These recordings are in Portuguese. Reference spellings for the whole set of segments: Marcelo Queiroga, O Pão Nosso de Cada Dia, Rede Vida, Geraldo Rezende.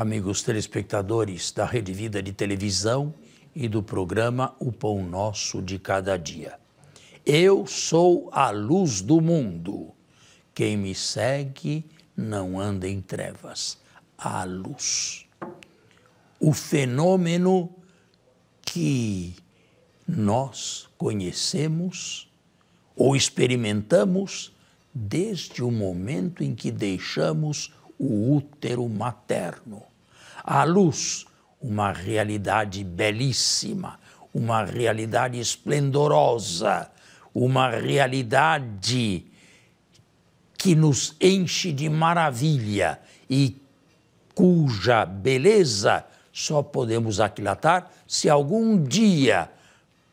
amigos telespectadores da Rede Vida de televisão e do programa O Pão Nosso de Cada Dia. Eu sou a luz do mundo. Quem me segue não anda em trevas. A luz. O fenômeno que nós conhecemos ou experimentamos desde o momento em que deixamos o útero materno. A luz, uma realidade belíssima, uma realidade esplendorosa, uma realidade que nos enche de maravilha e cuja beleza só podemos aquilatar se algum dia,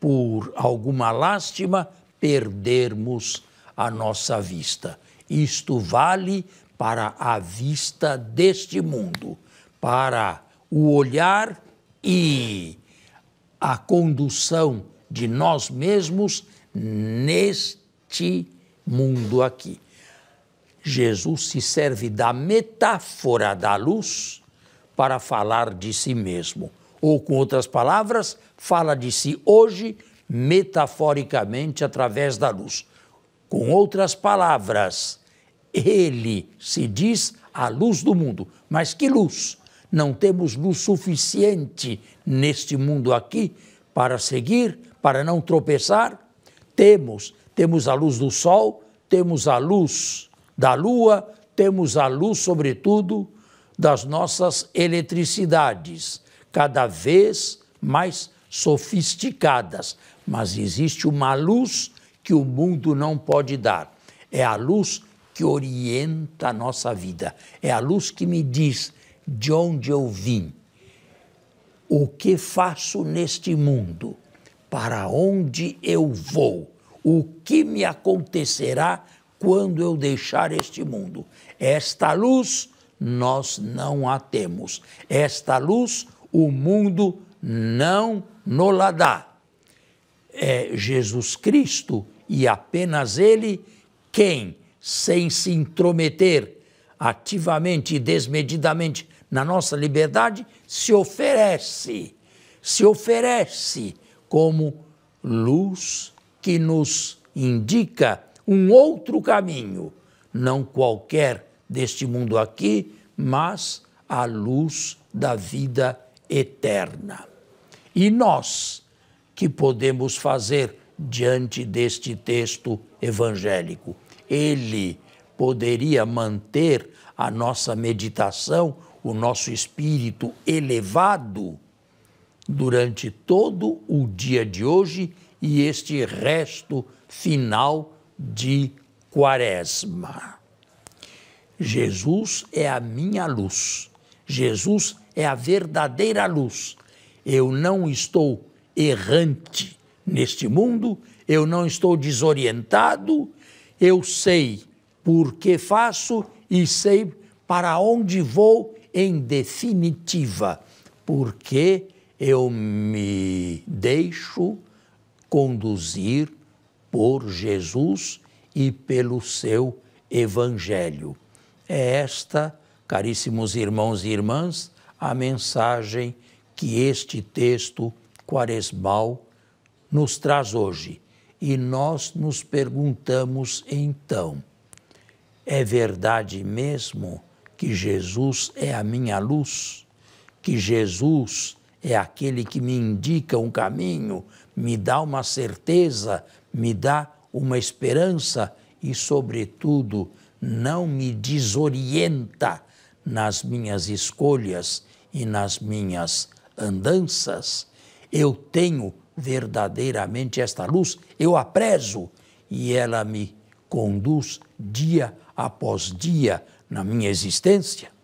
por alguma lástima, perdermos a nossa vista. Isto vale para a vista deste mundo, para o olhar e a condução de nós mesmos neste mundo aqui. Jesus se serve da metáfora da luz para falar de si mesmo. Ou, com outras palavras, fala de si hoje, metaforicamente, através da luz. Com outras palavras, ele se diz a luz do mundo. Mas que luz? Não temos luz suficiente neste mundo aqui para seguir, para não tropeçar? Temos a luz do sol, temos a luz da lua, temos a luz, sobretudo, das nossas eletricidades, cada vez mais sofisticadas. Mas existe uma luz que o mundo não pode dar. É a luz que orienta a nossa vida. É a luz que me diz de onde eu vim, o que faço neste mundo, para onde eu vou, o que me acontecerá quando eu deixar este mundo. Esta luz nós não a temos. Esta luz o mundo não nos la dá. É Jesus Cristo e apenas Ele quem, sem se intrometer ativamente e desmedidamente na nossa liberdade, se oferece como luz que nos indica um outro caminho, não qualquer deste mundo aqui, mas a luz da vida eterna. E nós, que podemos fazer diante deste texto evangélico? Ele poderia manter a nossa meditação, o nosso espírito elevado durante todo o dia de hoje e este resto final de Quaresma. Jesus é a minha luz. Jesus é a verdadeira luz. Eu não estou errante neste mundo, eu não estou desorientado, eu sei por que faço e sei para onde vou em definitiva, porque eu me deixo conduzir por Jesus e pelo seu Evangelho. É esta, caríssimos irmãos e irmãs, a mensagem que este texto quaresmal nos traz hoje. E nós nos perguntamos então, é verdade mesmo que Jesus é a minha luz? Que Jesus é aquele que me indica um caminho, me dá uma certeza, me dá uma esperança e, sobretudo, não me desorienta nas minhas escolhas e nas minhas andanças? Eu tenho verdadeiramente esta luz, eu a prezo e ela me conduz dia após dia na minha existência?